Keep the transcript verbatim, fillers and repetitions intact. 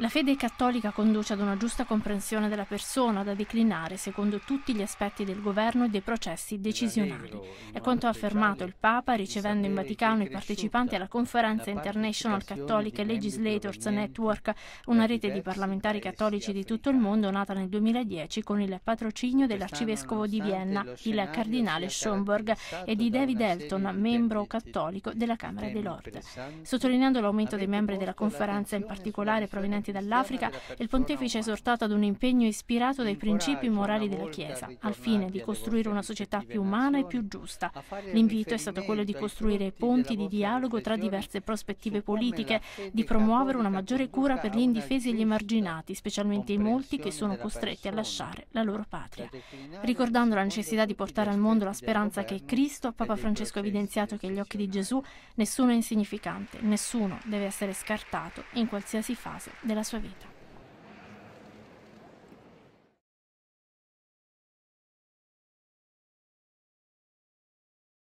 La fede cattolica conduce ad una giusta comprensione della persona da declinare secondo tutti gli aspetti del governo e dei processi decisionali. È quanto ha affermato il Papa ricevendo in Vaticano i partecipanti alla conferenza International Catholic Legislators Network, una rete di parlamentari cattolici di tutto il mondo nata nel duemiladieci con il patrocinio dell'arcivescovo di Vienna, il Cardinale Schoenberg, e di David Elton, membro cattolico della Camera dei Lord. Sottolineando l'aumento dei membri della conferenza, in particolare provenienti dall'Africa, il pontefice ha esortato ad un impegno ispirato dai principi morali della Chiesa, al fine di costruire una società più umana e più giusta. L'invito è stato quello di costruire ponti di dialogo tra diverse prospettive politiche, di promuovere una maggiore cura per gli indifesi e gli emarginati, specialmente i molti che sono costretti a lasciare la loro patria. Ricordando la necessità di portare al mondo la speranza che è Cristo, Papa Francesco ha evidenziato che agli occhi di Gesù nessuno è insignificante, nessuno deve essere scartato in qualsiasi fase della sua vita.